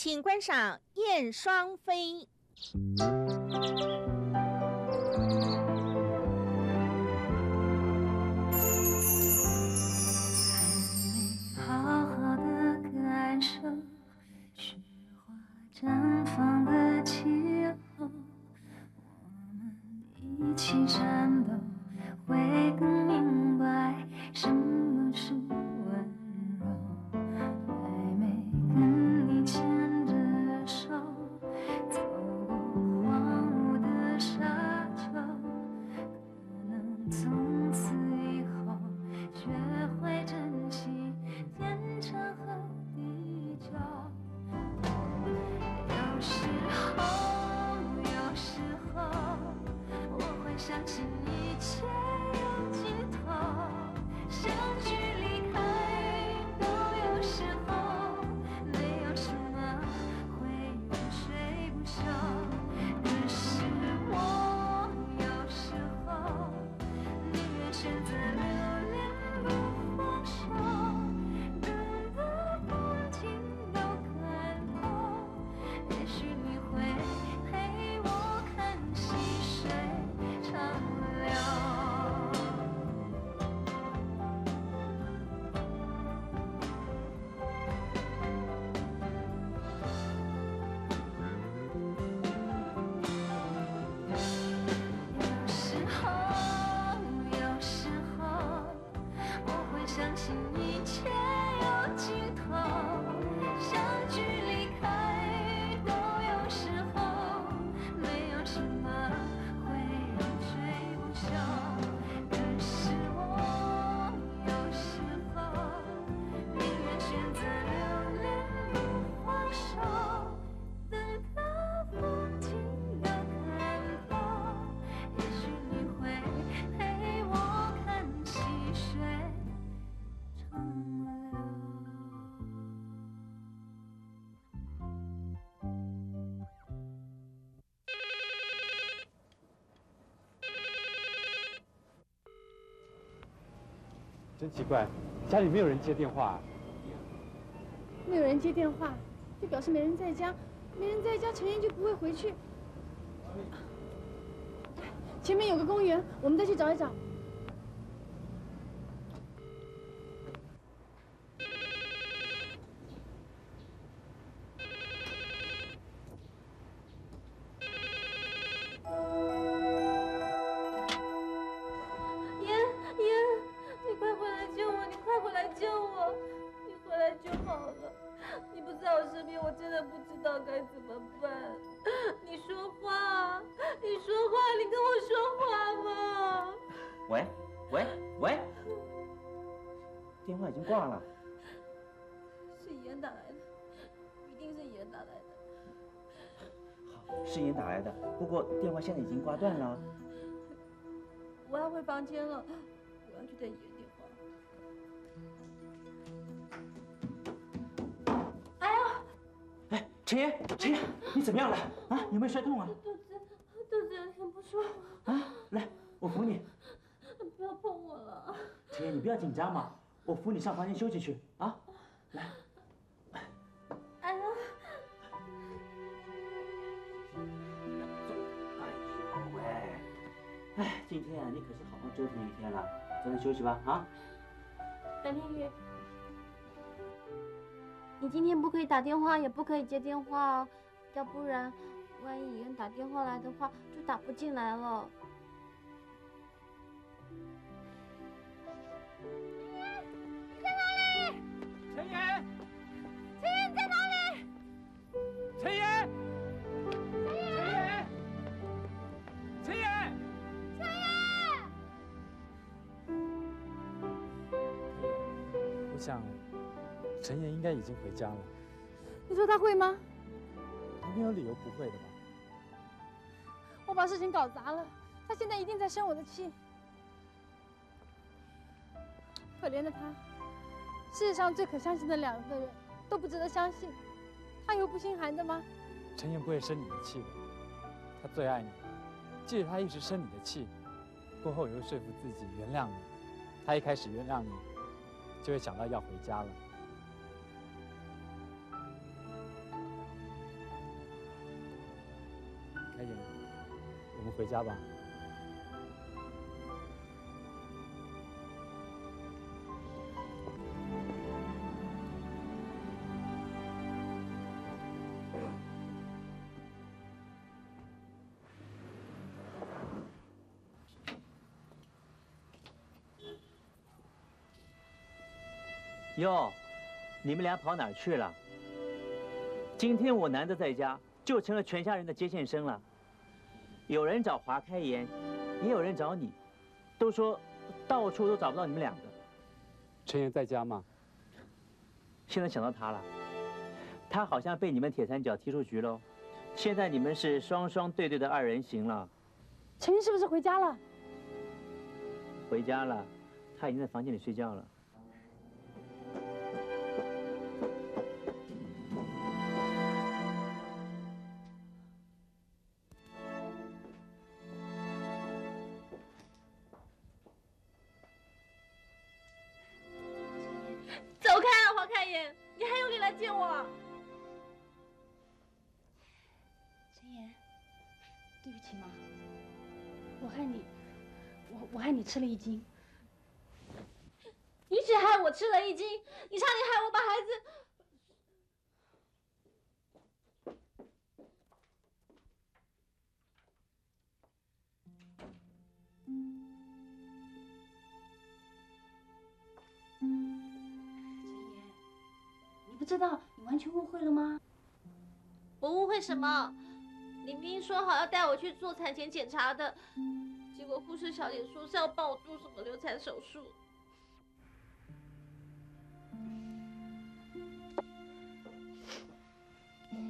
请观赏燕双飞。 绽放的气候，我们一起战斗，会更明白什么是温柔。暧昧跟你牵着手，走过荒芜的沙丘，可能从此以后学会珍惜天长和地久。 有时候，我会相信一切有尽头，相聚离开都有时候，没有什么会永垂不朽。可是我有时候宁愿选择留恋不放手，等到风景都看透，也许你会。 相信一切有尽头，相聚离开都有时候，没有什么会永垂不朽。可是我有时候宁愿选择留恋不放手，等到风景都看透，也许你会陪我看细水。 真奇怪，家里没有人接电话。没有人接电话，就表示没人在家。没人在家，陈燕就不会回去。前面有个公园，我们再去找一找。 电话现在已经挂断了。我要回房间了，我要去等爷电话。哎呀！哎，陈爷，陈爷，你怎么样了？啊，有没有摔痛啊？肚子有点不舒服。啊，来，我扶你。不要碰我了。陈爷，你不要紧张嘛，我扶你上房间休息去啊。来。 哎，今天啊，你可是好好折腾一天了，早点休息吧啊！白天宇，你今天不可以打电话，也不可以接电话哦，要不然万一人打电话来的话，就打不进来了。你在哪里？陈岩，陈岩你在哪里？陈岩。 我想，陈岩应该已经回家了。你说他会吗？他没有理由不会的吧？我把事情搞砸了，他现在一定在生我的气。可怜的他，世界上最可相信的两个人都不值得相信，他有不心寒的吗？陈岩不会生你的气的，他最爱你。即使他一直生你的气，过后也会说服自己原谅你。他一开始原谅你。 就会想到要回家了。开心吗？我们回家吧。哟，你们俩跑哪儿去了？今天我难得在家，就成了全家人的接线生了。有人找华开颜，也有人找你，都说到处都找不到你们两个。陈岩在家吗？现在想到他了，他好像被你们铁三角踢出局喽。现在你们是双双对对的二人行了。陈岩是不是回家了？回家了，他已经在房间里睡觉了。 吃了一惊，你只害我吃了一惊，你差点害我把孩子。陈岩，你不知道，你完全误会了吗？我误会什么？你明明说好要带我去做产前检查的。 结果护士小姐说是要帮我做什么流产手术。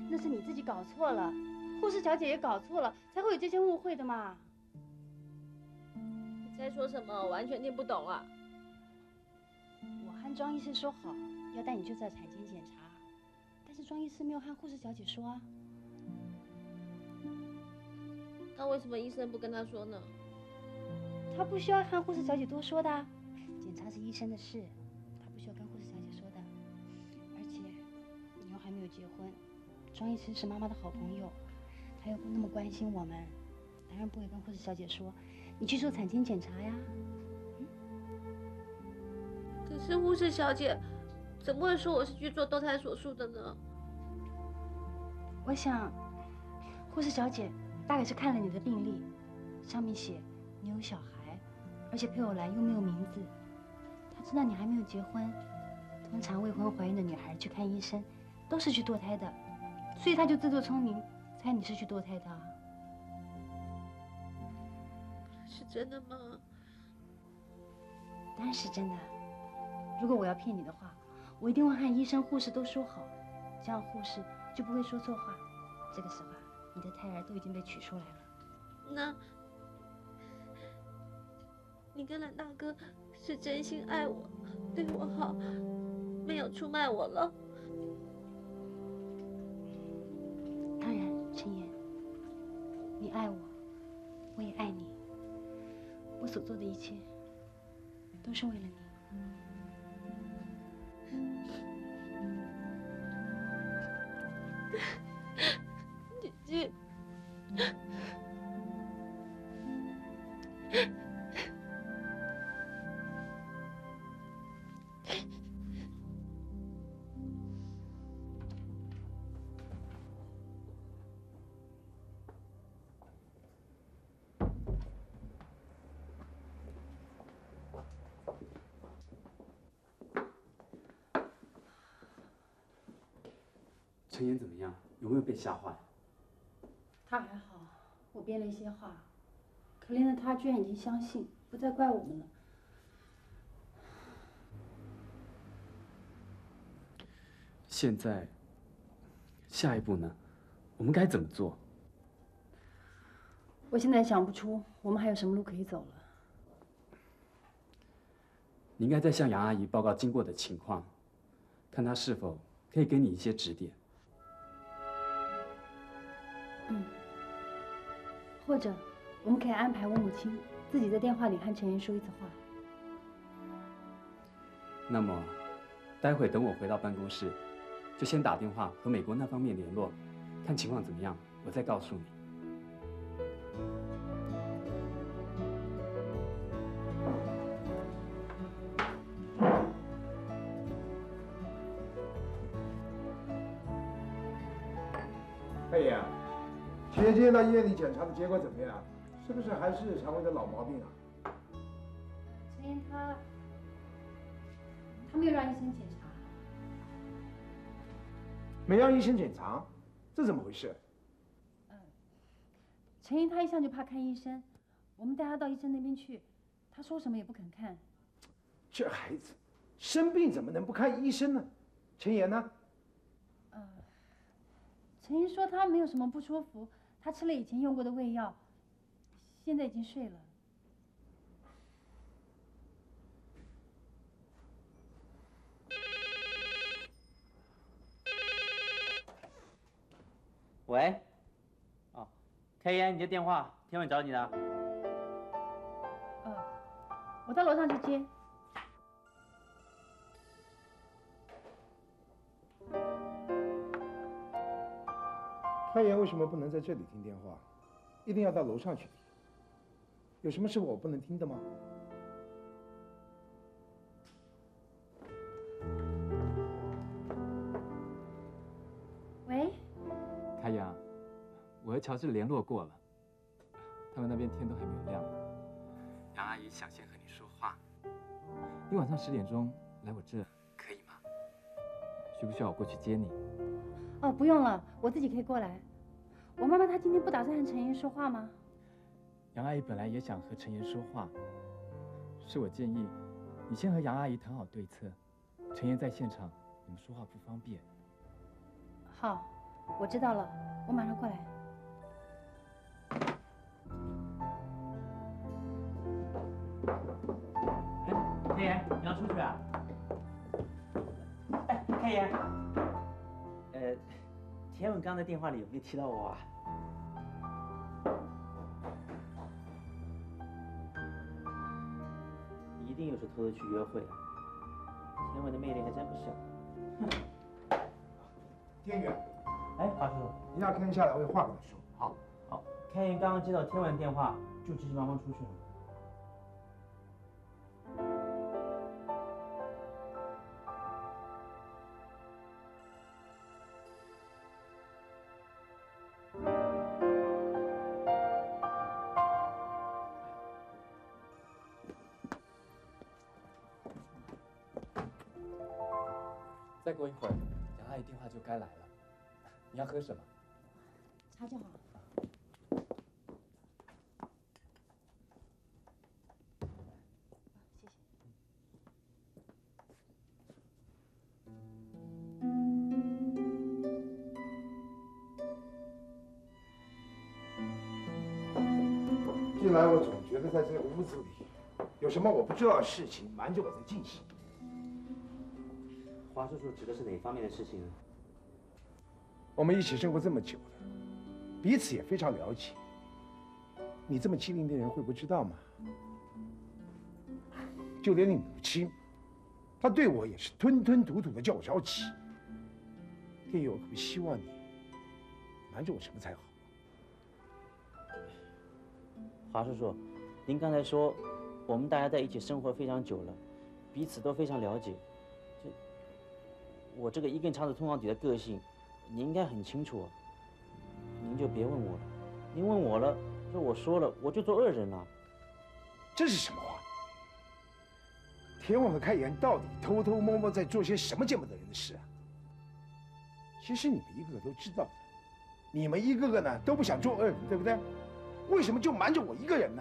那是你自己搞错了，护士小姐也搞错了，才会有这些误会的嘛。你在说什么？我完全听不懂啊！我和庄医师说好要带你去做产前检查，但是庄医师没有和护士小姐说啊。那为什么医生不跟她说呢？ 他不需要和护士小姐多说的，检查是医生的事，他不需要跟护士小姐说的。而且你又还没有结婚，庄医师是妈妈的好朋友，他又不那么关心我们，当然不会跟护士小姐说。你去做产前检查呀。可是护士小姐怎么会说我是去做堕胎手术的呢？我想，护士小姐大概是看了你的病历，上面写你有小孩。 而且配偶栏又没有名字，他知道你还没有结婚。通常未婚怀孕的女孩去看医生，都是去堕胎的，所以他就自作聪明，猜你是去堕胎的。啊。是真的吗？当然是真的。如果我要骗你的话，我一定会和医生、护士都说好，这样护士就不会说错话。这个时候，你的胎儿都已经被取出来了。那。 你跟蓝大哥是真心爱我，对我好，没有出卖我了。当然，陈岩，你爱我，我也爱你。我所做的一切都是为了你，姐姐。 陈岩怎么样？有没有被吓坏？他还好，我编了一些话，可怜的他居然已经相信，不再怪我们了。现在，下一步呢？我们该怎么做？我现在想不出我们还有什么路可以走了。你应该再向杨阿姨报告经过的情况，看她是否可以给你一些指点。 或者，我们可以安排我母亲自己在电话里和陈岩说一次话。那么，待会等我回到办公室，就先打电话和美国那方面联络，看情况怎么样，我再告诉你。太爷，前些天到医院里检查的结果怎么样？是不是还是肠胃的老毛病啊？陈岩他没有让医生检查，没让医生检查，这怎么回事？陈岩他一向就怕看医生，我们带他到医生那边去，他说什么也不肯看。这孩子生病怎么能不看医生呢？陈岩呢？陈岩说他没有什么不舒服，他吃了以前用过的胃药。 现在已经睡了。喂，哦，开言，你的电话，天文找你的。我到楼上去接。 开言为什么不能在这里听电话，一定要到楼上去？ 有什么是我不能听的吗？喂，开阳，我和乔治联络过了，他们那边天都还没有亮呢。杨阿姨想先和你说话，你晚上10点钟来我这可以吗？需不需要我过去接你？哦，不用了，我自己可以过来。我妈妈她今天不打算和陈岩说话吗？ 杨阿姨本来也想和陈岩说话，是我建议你先和杨阿姨谈好对策。陈岩在现场，你们说话不方便。好，我知道了，我马上过来。哎，开言，你要出去啊？哎，开言，田文刚在电话里有没有提到我啊？ 一定又是偷偷去约会了，田文的魅力还真不小。天宇，哎，华叔，你让开源下来，我有话跟你说。好，好，开源刚刚接到天文的电话，就急急忙忙出去了。再过一会儿，杨阿姨电话就该来了。你要喝什么？茶就好。谢谢。近来我总觉得在这屋子里有什么我不知道的事情瞒着我在进行。 华叔叔指的是哪方面的事情呢？我们一起生活这么久了，彼此也非常了解。你这么机灵的人会不知道吗？就连你母亲，她对我也是吞吞吐吐的叫我着急。天佑，我希望你瞒着我什么才好？华叔叔，您刚才说我们大家在一起生活非常久了，彼此都非常了解。 我这个一根肠子通到底的个性，你应该很清楚啊。您就别问我了，您问我了，就我说了，我就做恶人了。这是什么话？田文和开言到底偷偷摸摸在做些什么见不得人的事啊？其实你们一个个都知道的，你们一个个呢都不想做恶人，对不对？为什么就瞒着我一个人呢？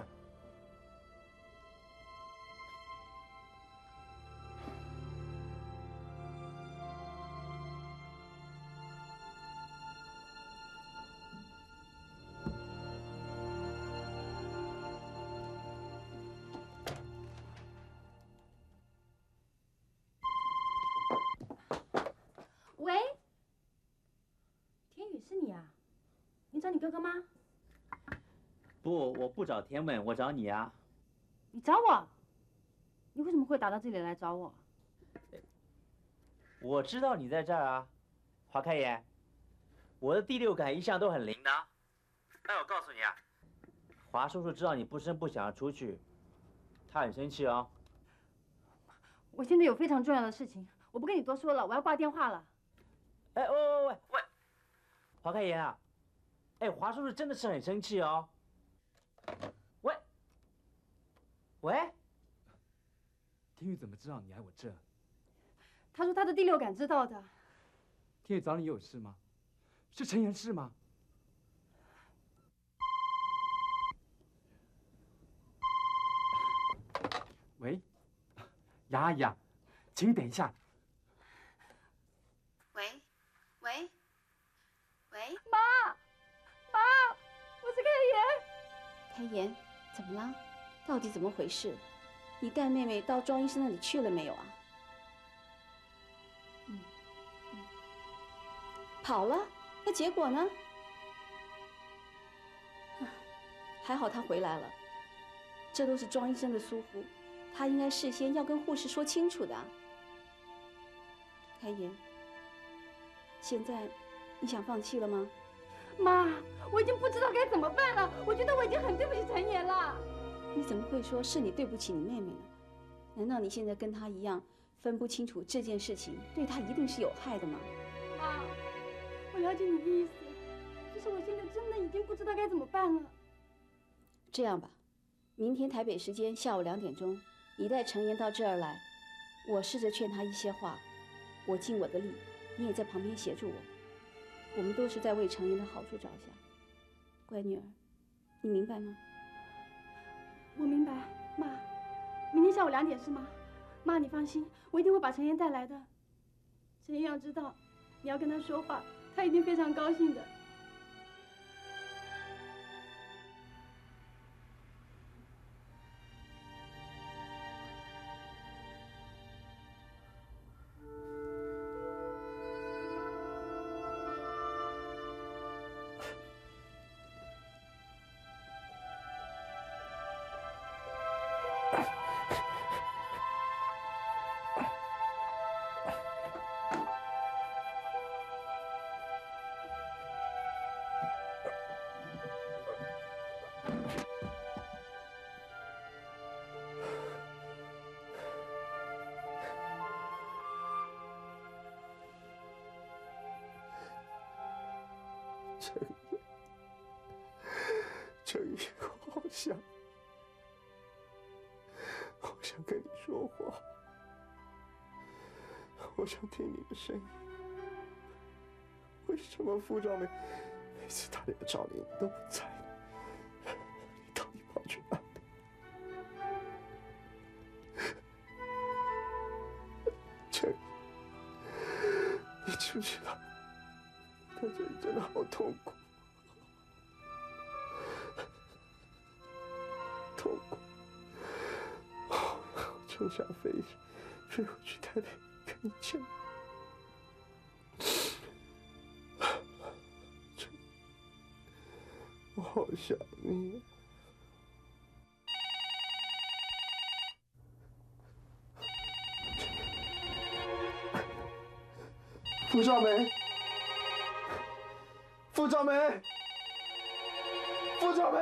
不，我不找田文，我找你啊！你找我？你为什么会打到这里来找我？我知道你在这儿啊，华开言，我的第六感一向都很灵的。哎，我告诉你啊，华叔叔知道你不声不响的出去，他很生气哦。我现在有非常重要的事情，我不跟你多说了，我要挂电话了。哎，喂，华开言啊，哎，华叔叔真的是很生气哦。喂，喂，天宇怎么知道你来我这？他说他的第六感知道的。天宇找你有事吗？是陈妍事吗？ 喂，杨阿姨啊，请等一下。喂，喂，喂，妈，妈，我是开言。开言，怎么了？到底怎么回事？你带妹妹到庄医生那里去了没有啊？跑了？那结果呢？还好她回来了。这都是庄医生的疏忽。 他应该事先要跟护士说清楚的。开言，现在你想放弃了吗？妈，我已经不知道该怎么办了。我觉得我已经很对不起陈妍了。你怎么会说是你对不起你妹妹呢？难道你现在跟她一样分不清楚这件事情对她一定是有害的吗？妈，我了解你的意思，只是我现在真的已经不知道该怎么办了。这样吧，明天台北时间下午2点钟。 你带陈妍到这儿来，我试着劝她一些话，我尽我的力，你也在旁边协助我，我们都是在为陈妍的好处着想。乖女儿，你明白吗？我明白，妈。明天下午2点是吗？妈，你放心，我一定会把陈妍带来的。陈妍要知道，你要跟她说话，她一定非常高兴的。 陈妍，我好想跟你说话，我想听你的声音。为什么傅兆梅每次打电话找你都不在呢？你到底跑去哪里？陈妍，你知不知道，在这里真的好痛苦。 我想飞回去台北看你去。我好想你。傅兆梅，傅兆梅，傅兆梅。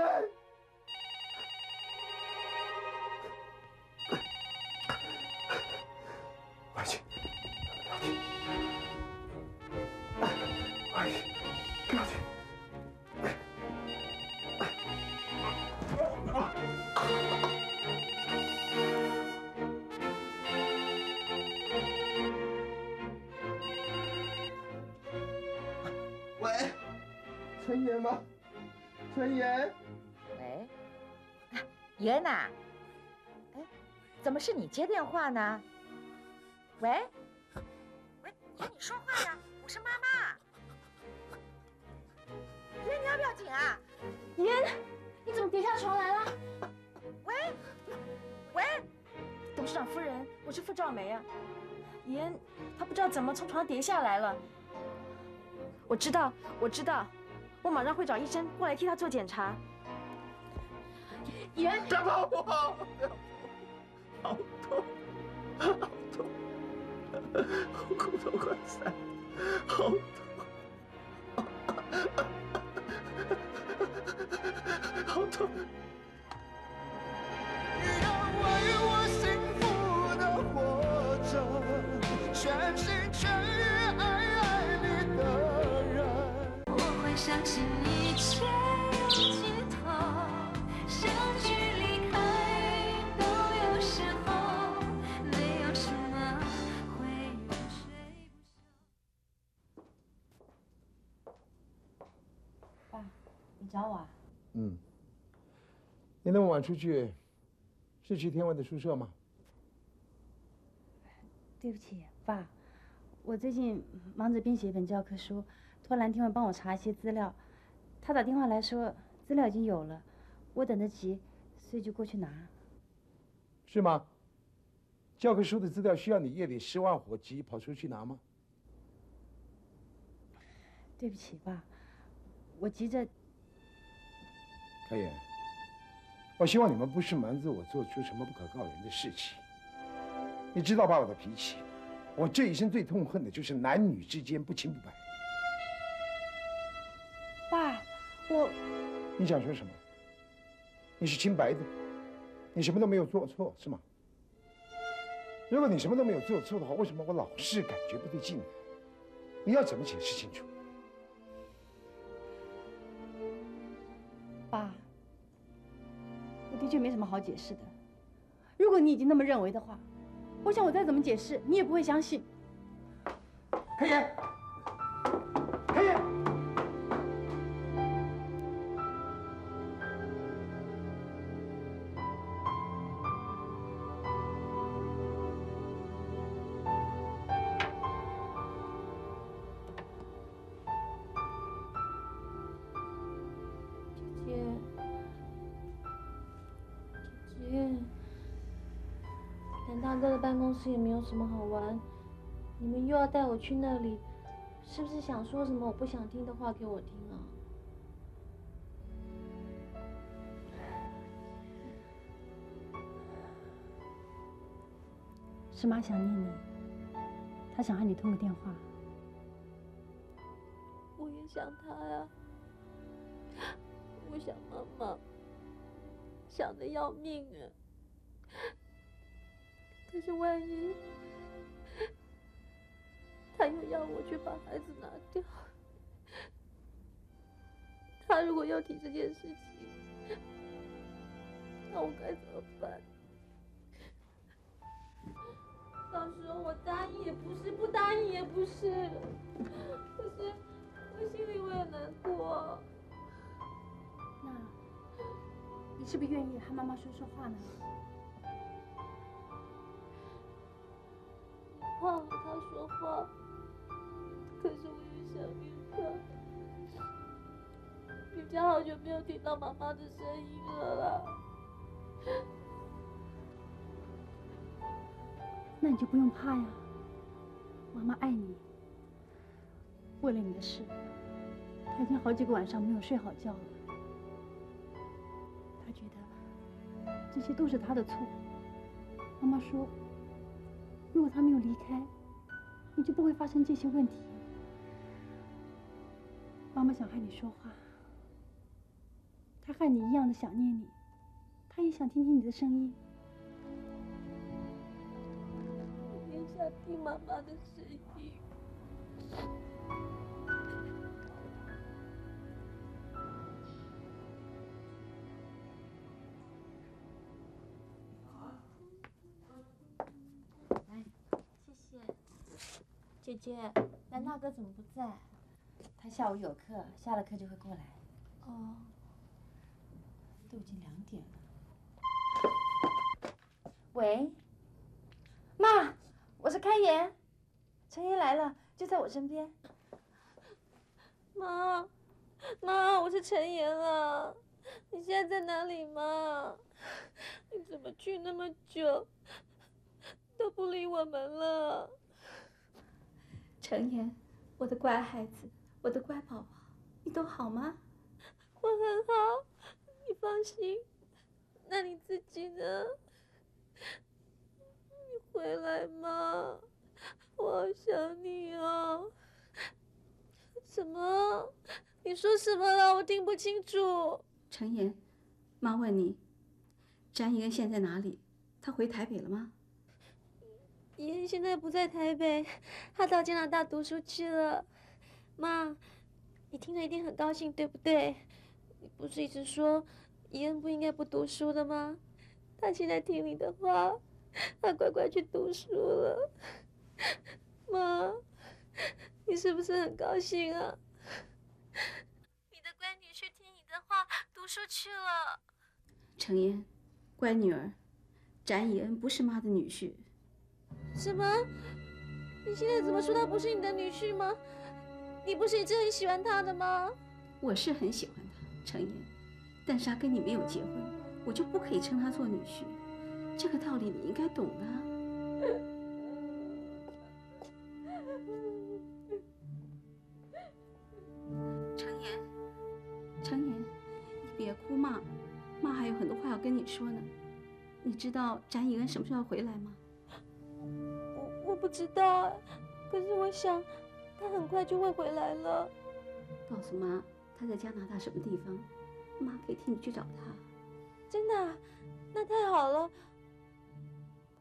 妍呐，哎，怎么是你接电话呢？喂，喂，妍，你说话呀！我是妈妈。妍，你要不要紧啊？妍，你怎么跌下床来了？喂，喂，董事长夫人，我是傅兆梅啊。妍，她不知道怎么从床上跌下来了。我知道，我知道，我马上会找医生过来替她做检查。 妍，别碰我！好痛，好痛，我骨头快散，好痛，好痛！要为我幸福的活着，全心全意爱你的人。相信一切有尽头，相聚离开都有时候，没有什么会永垂不朽。爸，你找我啊？嗯。你那么晚出去，是去天外的宿舍吗？对不起，爸，我最近忙着编写一本教科书。 托蓝天文帮我查一些资料，他打电话来说资料已经有了，我等得及，所以就过去拿。是吗？教科书的资料需要你夜里10万火急跑出去拿吗？对不起，爸，我急着。开言，我希望你们不是瞒着我做出什么不可告人的事情。你知道爸爸的脾气，我这一生最痛恨的就是男女之间不清不白。 我，你想说什么？你是清白的，你什么都没有做错，是吗？如果你什么都没有做错的话，为什么我老是感觉不对劲呢？你要怎么解释清楚？爸，我的确没什么好解释的。如果你已经那么认为的话，我想我再怎么解释，你也不会相信。开言，开言。 办公室也没有什么好玩，你们又要带我去那里，是不是想说什么我不想听的话给我听啊？是妈想念你，她想和你通个电话。我也想她呀，我想妈妈，想得要命啊。 可是万一他又要我去把孩子拿掉，他如果要提这件事情，那我该怎么办？到时候我答应也不是，不答应也不是，可是我心里我也难过。那，你是不是愿意和妈妈说说话呢？ 我怕和他说话，可是我又想念他。你家好久没有听到妈妈的声音了啦。那你就不用怕呀，妈妈爱你。为了你的事，她已经好几个晚上没有睡好觉了。她觉得这些都是她的错。妈妈说。 如果他没有离开，你就不会发生这些问题。妈妈想和你说话，她和你一样的想念你，她也想听听你的声音。我也想听妈妈的声音。姐姐，蓝大哥怎么不在？他下午有课，下了课就会过来。哦，都已经2点了。喂，妈，我是开言，陈妍来了，就在我身边。妈，妈，我是陈妍啊，你现在在哪里嘛？你怎么去那么久，都不理我们了？ 陈妍，我的乖孩子，我的乖宝宝，你都好吗？我很好，你放心。那你自己呢？你回来吗？我好想你啊！什么？你说什么了？我听不清楚。陈妍，妈问你，展延现在哪里？他回台北了吗？ 妍妍现在不在台北，她到加拿大读书去了。妈，你听了一定很高兴，对不对？你不是一直说怡恩不应该不读书的吗？他现在听你的话，他乖乖去读书了。妈，你是不是很高兴啊？你的乖女婿听你的话读书去了。程嫣，乖女儿，展以恩不是妈的女婿。什么？你现在怎么说他不是你的女婿吗？你不是一直很喜欢他的吗？我是很喜欢他，程嫣，但是他跟你没有结婚，我就不可以称他做女婿，这个道理你应该懂的啊。 跟你说呢，你知道展以恩什么时候回来吗？我不知道，可是我想，他很快就会回来了。告诉妈，他在加拿大什么地方，妈可以替你去找他。真的啊？那太好了。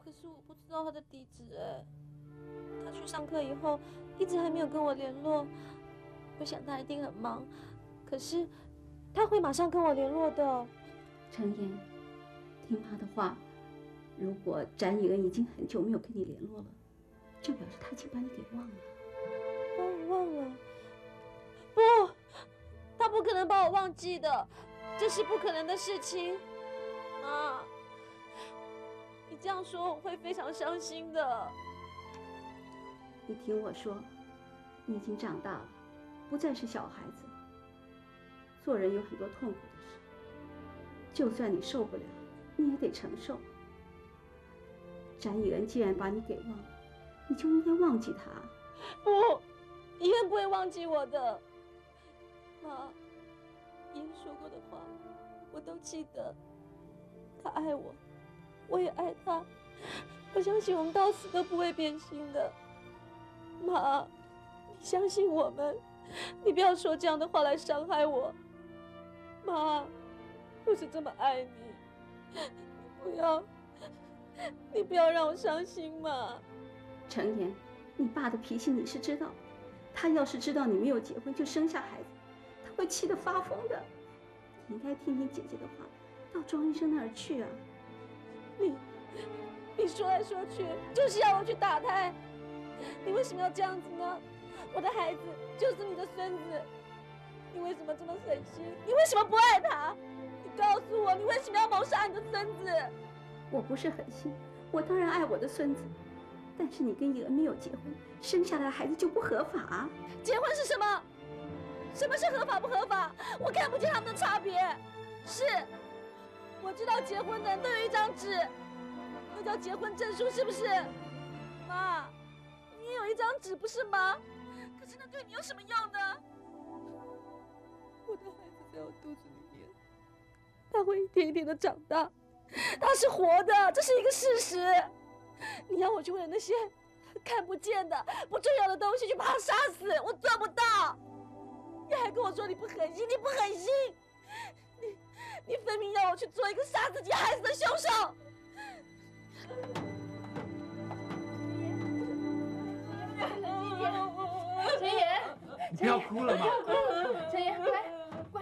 可是我不知道他的地址哎。他去上课以后，一直还没有跟我联络。我想他一定很忙，可是他会马上跟我联络的。程嫣。 听妈的话，如果展以恩已经很久没有跟你联络了，就表示他已经把你给忘了。把我忘了？不，他不可能把我忘记的，这是不可能的事情。妈，你这样说我会非常伤心的。你听我说，你已经长大了，不再是小孩子。做人有很多痛苦的事，就算你受不了。 你也得承受。展以恩既然把你给忘了，你就应该忘记他。不，以恩不会忘记我的。妈，以恩说过的话，我都记得。他爱我，我也爱他。我相信我们到死都不会变心的。妈，你相信我们，你不要说这样的话来伤害我。妈，我是这么爱你。 你不要让我伤心嘛！程言，你爸的脾气你是知道，他要是知道你没有结婚就生下孩子，他会气得发疯的。你应该听听姐姐的话，到庄医生那儿去啊！你说来说去就是要我去打胎，你为什么要这样子呢？我的孩子就是你的孙子，你为什么这么狠心？你为什么不爱他？ 告诉我，你为什么要谋杀你的孙子？我不是狠心，我当然爱我的孙子，但是你跟以恩没有结婚，生下来的孩子就不合法。结婚是什么？什么是合法不合法？我看不见他们的差别。是，我知道结婚的人都有一张纸，那叫结婚证书，是不是？妈，你也有一张纸不是吗？可是那对你有什么用呢？我的孩子在我肚子里。 他会一点一点的长大，他是活的，这是一个事实。你要我去为了那些看不见的、不重要的东西去把他杀死，我做不到。你还跟我说你不狠心，你不狠心，你分明要我去做一个杀自己孩子的凶手。 程言，不要哭了嘛！程言，乖乖，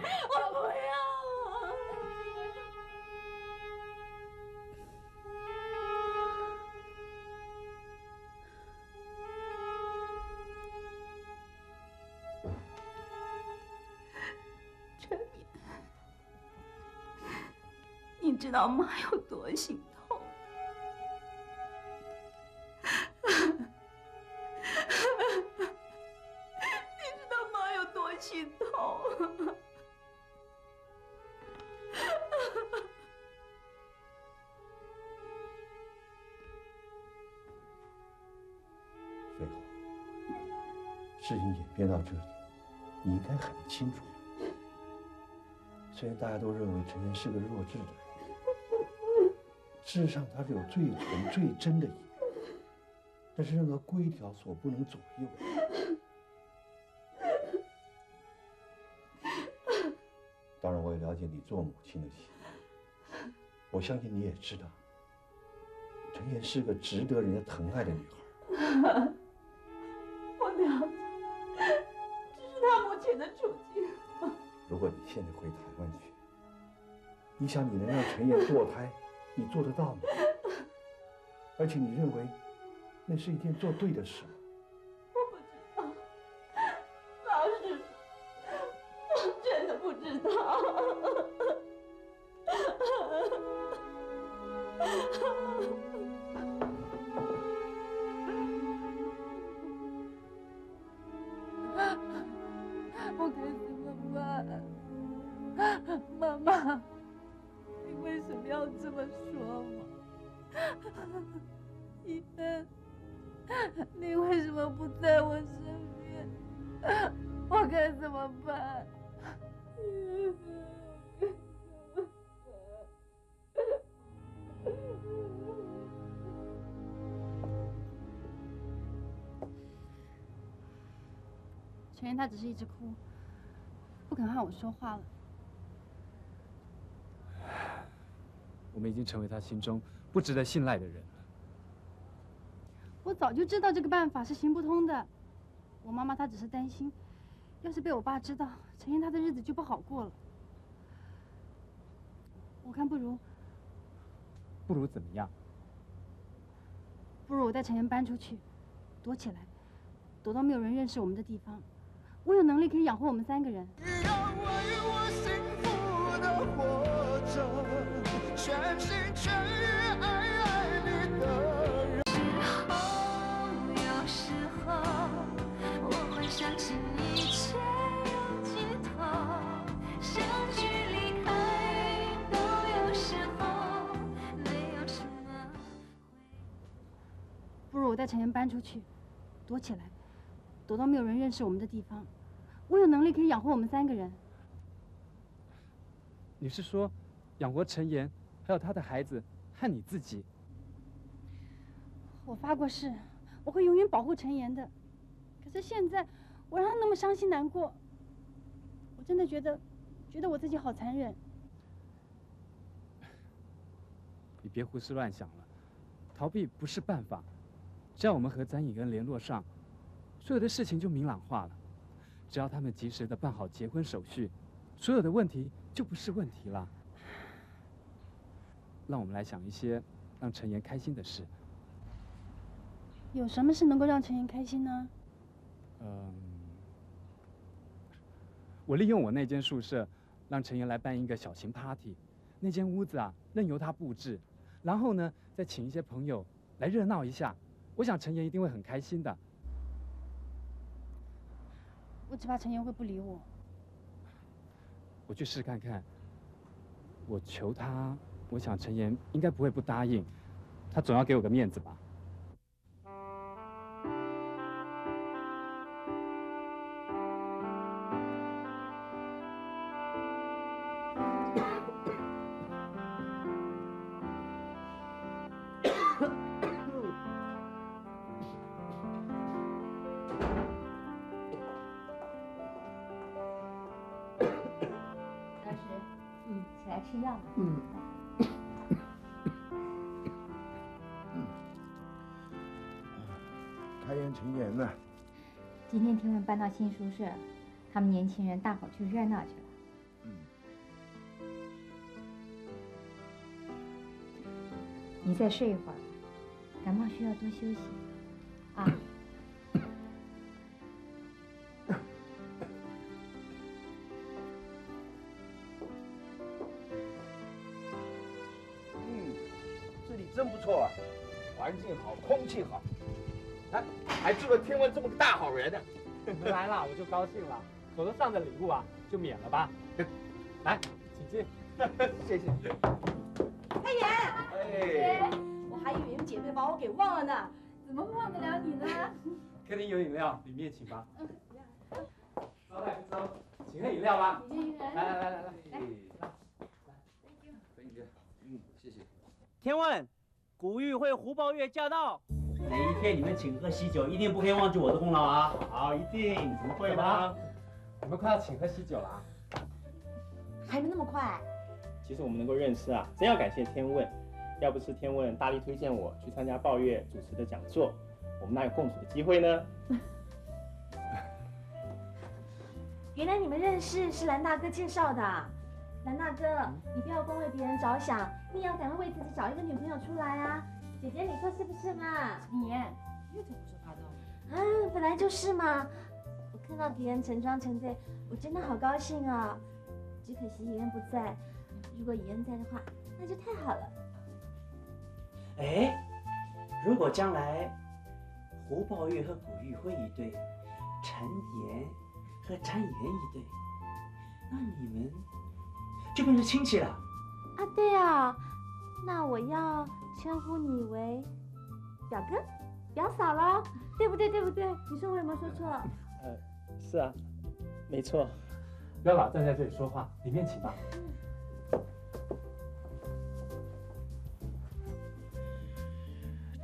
我不要。 你知道妈有多心痛？你知道妈有多心痛？飞鸿，事情演变到这里，你应该很清楚。虽然大家都认为程嫣是个弱智的人。 事实上，他是有最纯最真的一面，但是任何规条所不能左右。当然，我也了解你做母亲的心，我相信你也知道，程嫣是个值得人家疼爱的女孩。我了解，只是她母亲你的主见。如果你现在回台湾去，你想你能让陈烨堕胎，你做得到吗？而且你认为那是一件做对的事吗？我不知道，老师，我真的不知道。 我该怎么办？妈妈，你为什么要这么说我？伊恩，你为什么不在我身边？我该怎么办？陈烨他只是一直哭。 不肯和我说话了。我们已经成为他心中不值得信赖的人了。我早就知道这个办法是行不通的。我妈妈她只是担心，要是被我爸知道，陈烨他的日子就不好过了。我看不如怎么样？不如我带陈烨搬出去，躲起来，躲到没有人认识我们的地方。 我有能力可以养活我们三个人。只要我与我幸福的活着，全心全意爱你的人。有时候，我会相信一切有尽头，相聚离开都有时候，没有什么。不如我带陈烨搬出去，躲起来。 躲到没有人认识我们的地方，我有能力可以养活我们三个人。你是说，养活陈烨，还有他的孩子，和你自己？我发过誓，我会永远保护陈烨的。可是现在，我让他那么伤心难过，我真的觉得我自己好残忍。你别胡思乱想了，逃避不是办法。只要我们和詹颖恩联络上。 所有的事情就明朗化了，只要他们及时的办好结婚手续，所有的问题就不是问题了。让我们来想一些让陈烨开心的事。有什么事能够让陈烨开心呢？我利用我那间宿舍，让陈烨来办一个小型 party。那间屋子啊，任由他布置，然后呢，再请一些朋友来热闹一下。我想陈烨一定会很开心的。 我只怕陈烨会不理我。我去试看看。我求他，我想陈烨应该不会不答应，他总要给我个面子吧。搬到新宿舍，他们年轻人大伙去热闹去了。你再睡一会儿，感冒需要多休息啊。这里真不错啊，环境好，空气好，还住了天文这么个大好人呢。 你们来了，我就高兴了。手头上的礼物啊，就免了吧。来，请进。谢谢。太妍，哎，我还以为你们姐妹把我给忘了呢，怎么会忘得了你呢？客厅有饮料，里面请吧。嗯，老板，走，请喝饮料吧。来，嗯，谢谢。天问，古玉会胡抱月驾到。 哪一天你们请喝喜酒，一定不可以忘记我的功劳啊！好，一定，怎么会呢？我们快要请喝喜酒了，还没那么快。其实我们能够认识啊，真要感谢天问，要不是天问大力推荐我去参加抱月主持的讲座，我们哪有共处的机会呢？原来你们认识是蓝大哥介绍的。蓝大哥，你不要光为别人着想，你也要赶快为自己找一个女朋友出来啊！姐姐，你说是不是嘛？陈妍，你又在胡说八道。嗯，本来就是嘛。我看到别人成双成对，我真的好高兴啊！只可惜妍妍不在，如果妍妍在的话，那就太好了。哎，如果将来胡抱玉和古玉辉一对，陈妍和詹妍一对，那你们就变成亲戚了啊！对啊，那我要称呼你为表哥、表嫂喽，对不对？对不对？你说我有没有说错？是啊，没错。不要老站在这里说话，里面请吧。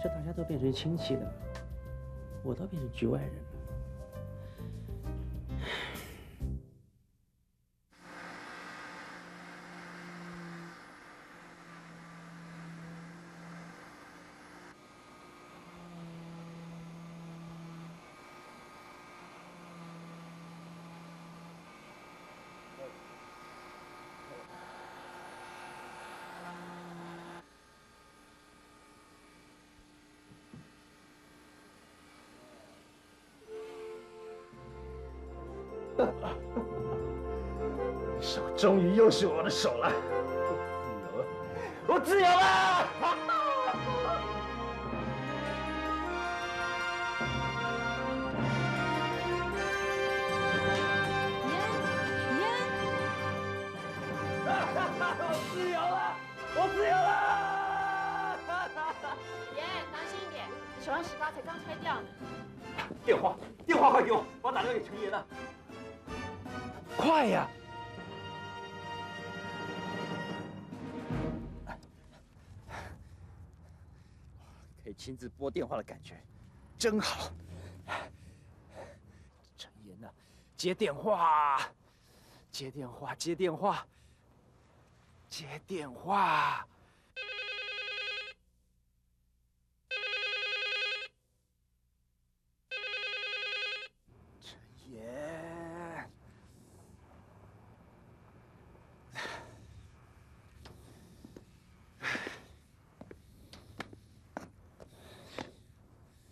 这大家都变成亲戚了，我倒变成局外人了。 你手终于又是我的手了，我自由了，我自由了！ 亲自拨电话的感觉，真好。陈妍呐，接电话，接电话，接电话，接电话。陈妍，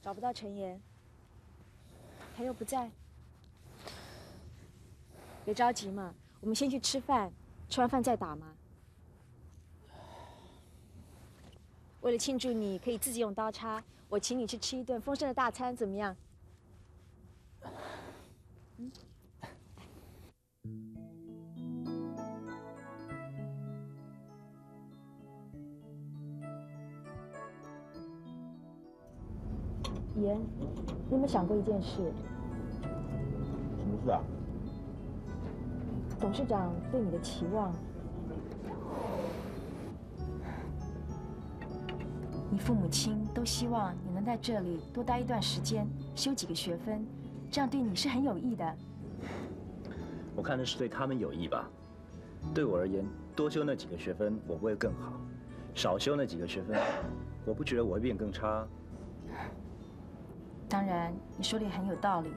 找不到陈妍，他又不在。别着急嘛，我们先去吃饭，吃完饭再打嘛。为了庆祝你可以自己用刀叉，我请你去吃一顿丰盛的大餐，怎么样？嗯。 妍，你有没有想过一件事？什么事啊？董事长对你的期望，你父母亲都希望你能在这里多待一段时间，修几个学分，这样对你是很有益的。我看的是对他们有益吧。对我而言，多修那几个学分我会更好，少修那几个学分，我不觉得我会变更差。 当然，你说的也很有道理。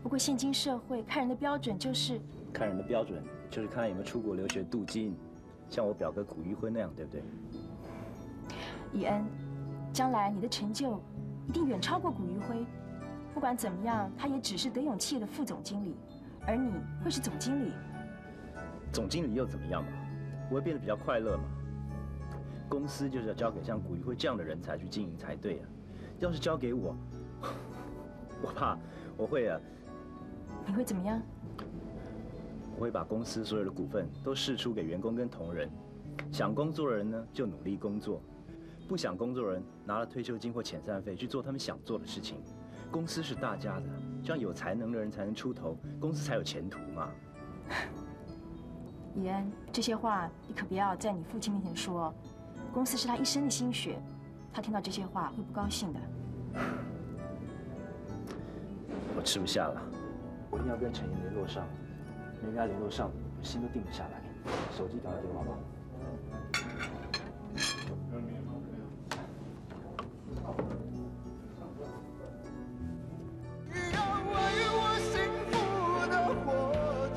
不过现今社会看人的标准就是……看人的标准就是看有没有出国留学镀金，像我表哥古玉辉那样，对不对？以恩，将来你的成就一定远超过古玉辉。不管怎么样，他也只是德永企业的副总经理，而你会是总经理。总经理又怎么样嘛？我会变得比较快乐嘛。公司就是要交给像古玉辉这样的人才去经营才对啊。要是交给我…… 我怕我会啊！你会怎么样？我会把公司所有的股份都释出给员工跟同仁，想工作的人呢就努力工作，不想工作的人拿了退休金或遣散费去做他们想做的事情。公司是大家的，这样有才能的人才能出头，公司才有前途嘛。以恩，这些话你可不要在你父亲面前说，公司是他一生的心血，他听到这些话会不高兴的。 我吃不下了，我一定要跟陈妍联络上，没跟他联络上，我心都定不下来。手机打个电话吧。你让我幸福的活着。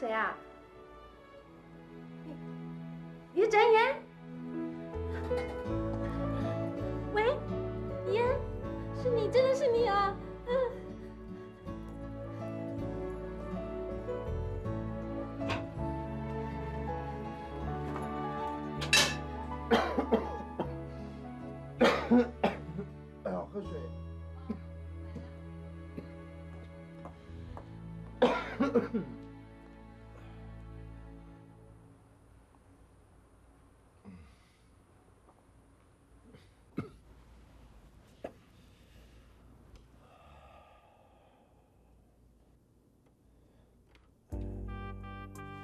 谁啊？于展言。喂，言，是你，真的是你啊！哎呀，喝水。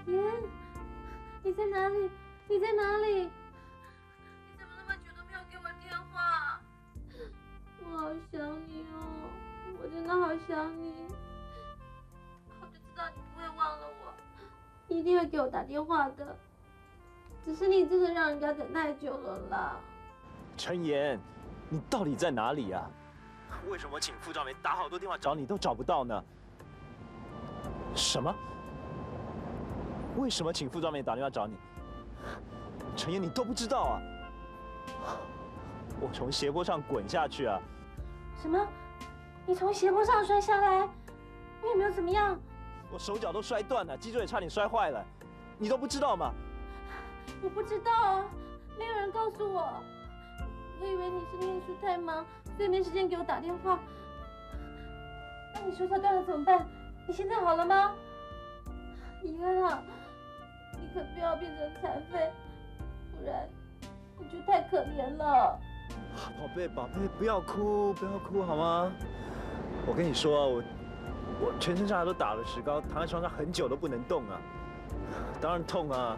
言，你在哪里？你在哪里？你怎么那么久都没有给我电话？我好想你哦，我真的好想你。 你不会忘了我，你一定会给我打电话的。只是你真的让人家等太久了啦。陈言，你到底在哪里啊？为什么请傅兆梅打好多电话找你都找不到呢？什么？为什么请傅兆梅打电话找你？陈言，你都不知道啊！我从斜坡上滚下去啊！什么？你从斜坡上摔下来？你有没有怎么样？ 我手脚都摔断了，脊椎也差点摔坏了，你都不知道吗？我不知道啊，没有人告诉我。我以为你是念书太忙，所以没时间给我打电话。那你手脚断了怎么办？你现在好了吗？怡恩啊，你可不要变成残废，不然你就太可怜了。宝贝，宝贝，不要哭，不要哭好吗？我跟你说，我全身上下都打了石膏，躺在床上很久都不能动啊，当然痛啊！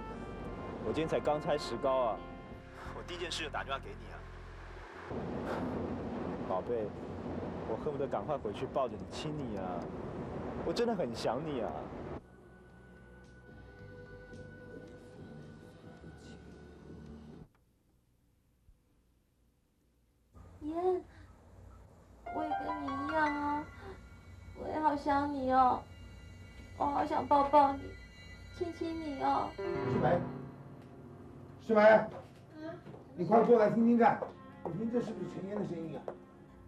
我今天才刚拆石膏啊，我第一件事就打电话给你啊，宝贝，我恨不得赶快回去抱着你亲你啊，我真的很想你啊。 想你哦，我好想抱抱你，亲亲你哦。世梅，世梅，嗯，你快过来听听看，你听这是不是陈言的声音啊？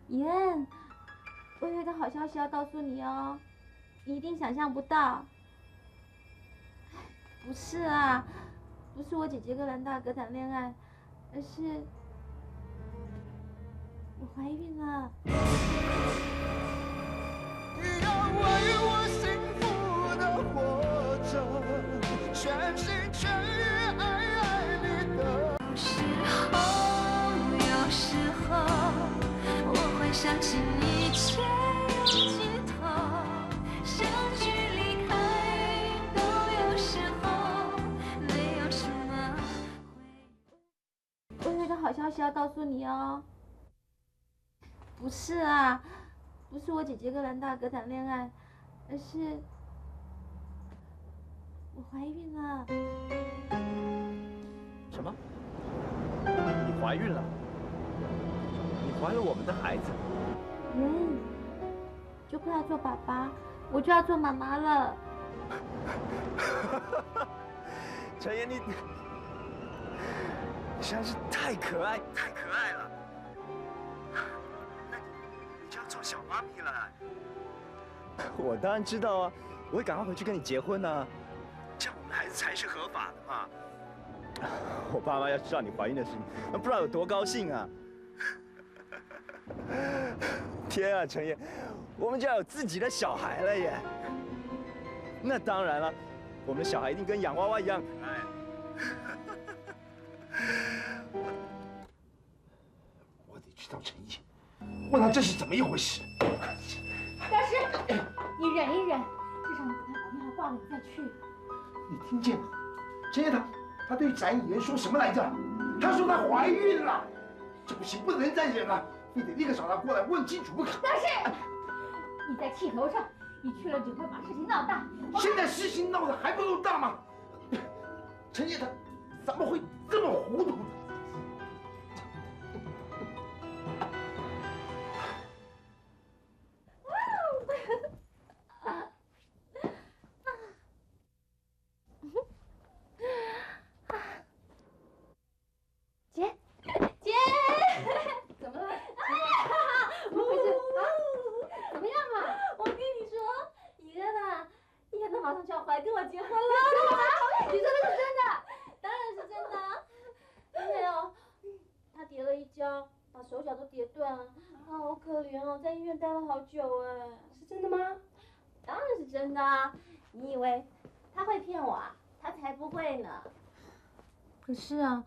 言，我有一个好消息要告诉你哦，你一定想象不到。不是啊，不是我姐姐跟蓝大哥谈恋爱，而是我怀孕了。 你要为我幸福的活着，全心全意爱你的。有时候，我会想起你却又记得，相聚离开都有时候没有什么回。我有一个好消息要告诉你哦。不是啊。 不是我姐姐跟蓝大哥谈恋爱，而是我怀孕了。什么？你怀孕了？你怀了我们的孩子？嗯，就快要做爸爸，我就要做妈妈了。陈言，你实在是太可爱，太可爱了。 做小妈咪了，我当然知道啊，我会赶快回去跟你结婚啊，这样我们的孩子才是合法的嘛。我爸妈要知道你怀孕的事情，那不知道有多高兴啊！天啊，陈言，我们就要有自己的小孩了耶！那当然了，我们的小孩一定跟洋娃娃一样可爱。我得去找陈毅。 问他这是怎么一回事？大师，你忍一忍，这场比赛你还挂了，你再去。你听见了？陈言他对展言说什么来着？他说她怀孕了，这不行，不能再忍了，非得立刻找他过来问清楚不可。大师，你在气头上，你去了只会把事情闹大。现在事情闹得还不够大吗？陈言怎么会这么糊涂呢？跌了一跤，把手脚都跌断了，啊，好可怜哦，在医院待了好久哎。是真的吗？当然是真的啊！你以为他会骗我啊？他才不会呢。可是啊，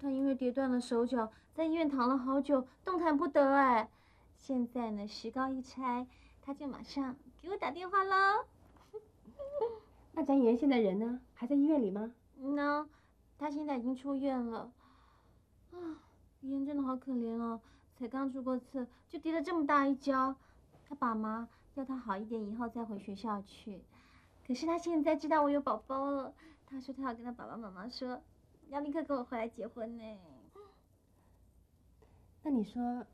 他因为跌断了手脚，在医院躺了好久，动弹不得哎。现在呢，石膏一拆，他就马上给我打电话喽。那展元现在人呢？还在医院里吗？呢，他现在已经出院了。啊，雨妍真的好可怜哦，才刚出过次，就跌了这么大一跤。他爸妈要他好一点，以后再回学校去。可是他现在知道我有宝宝了，他说他要跟他爸爸妈妈说，要立刻跟我回来结婚呢。那你说，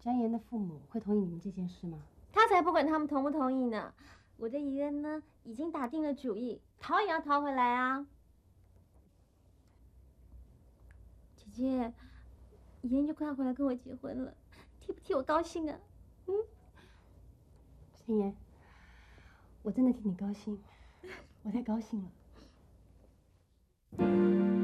展元的父母会同意你们这件事吗？他才不管他们同不同意呢。 我的雨燕呢，已经打定了主意，逃也要逃回来啊！姐姐，雨燕就快要回来跟我结婚了，替不替我高兴啊？嗯，心妍，我真的替你高兴，我太高兴了。